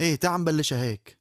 ايه تعال نبلشها هيك.